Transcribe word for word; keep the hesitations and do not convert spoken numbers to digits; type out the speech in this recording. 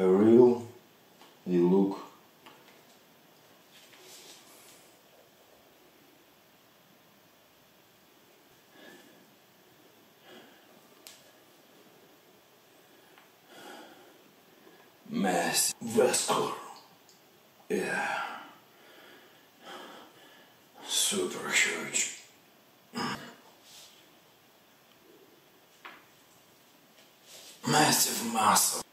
a real look. Mass vascular. Yeah. Super huge. Massive muscle.